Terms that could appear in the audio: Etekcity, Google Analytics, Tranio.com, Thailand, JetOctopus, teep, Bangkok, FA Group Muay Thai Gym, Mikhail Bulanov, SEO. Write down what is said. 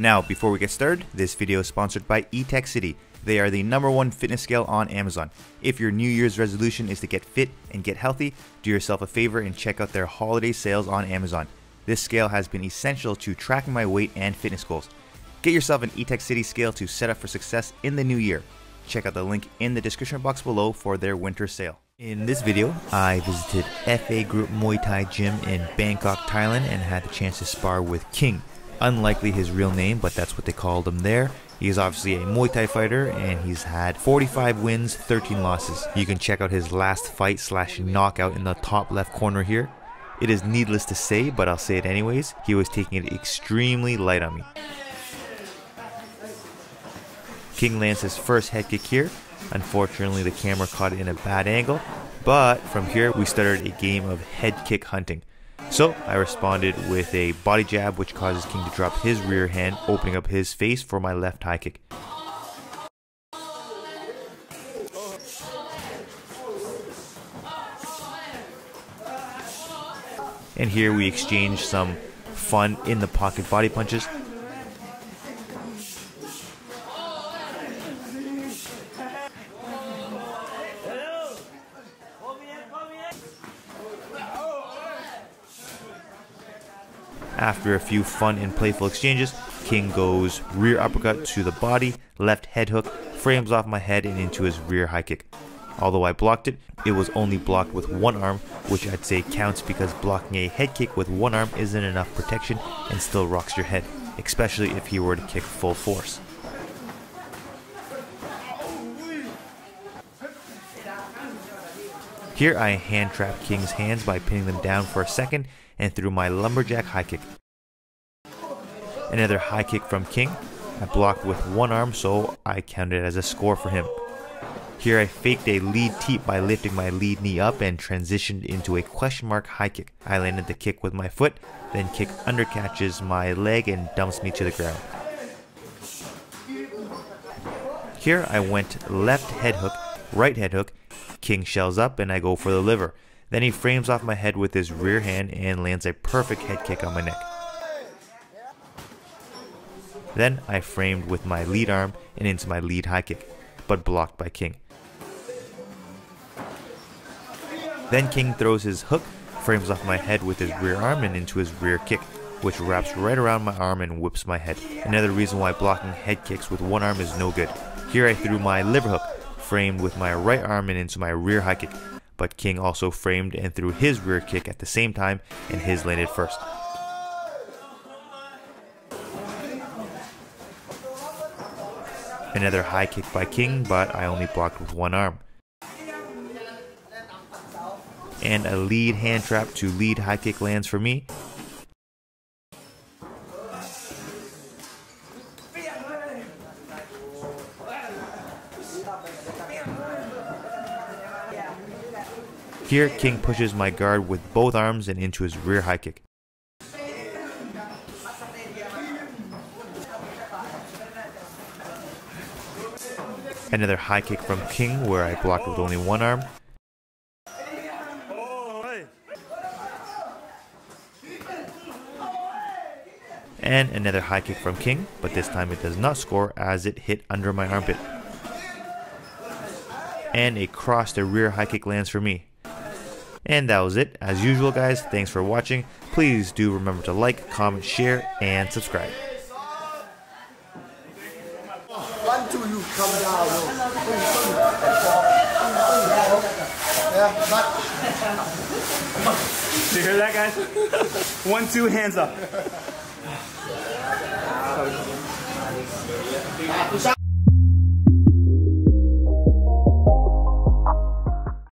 Now, before we get started, this video is sponsored by Etekcity. They are the #1 fitness scale on Amazon. If your New Year's resolution is to get fit and get healthy, do yourself a favor and check out their holiday sales on Amazon. This scale has been essential to tracking my weight and fitness goals. Get yourself an Etekcity scale to set up for success in the new year. Check out the link in the description box below for their winter sale. In this video, I visited FA Group Muay Thai Gym in Bangkok, Thailand, and had the chance to spar with King. Unlikely his real name, but that's what they called him there. He is obviously a Muay Thai fighter, and he's had 45 wins, 13 losses. You can check out his last fight / knockout in the top left corner here. It is needless to say, but I'll say it anyways, he was taking it extremely light on me. King lands his first head kick here. Unfortunately, the camera caught it in a bad angle, but from here we started a game of head kick hunting. So I responded with a body jab, which causes King to drop his rear hand, opening up his face for my left high kick. And here we exchange some fun in the pocket body punches. After a few fun and playful exchanges, King goes rear uppercut to the body, left head hook, frames off my head and into his rear high kick. Although I blocked it, it was only blocked with one arm, which I'd say counts because blocking a head kick with one arm isn't enough protection and still rocks your head, especially if he were to kick full force. Here I hand trapped King's hands by pinning them down for a second and threw my lumberjack high kick. Another high kick from King. I blocked with one arm, so I counted it as a score for him. Here I faked a lead teep by lifting my lead knee up and transitioned into a question mark high kick. I landed the kick with my foot, then kick undercatches my leg and dumps me to the ground. Here I went left head hook, right head hook. King shells up and I go for the liver. Then he frames off my head with his rear hand and lands a perfect head kick on my neck. Then I framed with my lead arm and into my lead high kick, but blocked by King. Then King throws his hook, frames off my head with his rear arm and into his rear kick, which wraps right around my arm and whips my head. Another reason why blocking head kicks with one arm is no good. Here I threw my liver hook, framed with my right arm and into my rear high kick, but King also framed and threw his rear kick at the same time, and his landed first. Another high kick by King, but I only blocked with one arm. And a lead hand trap to lead high kick lands for me. Here, King pushes my guard with both arms and into his rear high kick. Another high kick from King where I blocked with only one arm. And another high kick from King, but this time it does not score as it hit under my armpit. And across the rear high kick lands for me. And that was it. As usual, guys, thanks for watching. Please do remember to like, comment, share, and subscribe. One, two, you come down. Did you hear that, guys? 1, 2, hands up.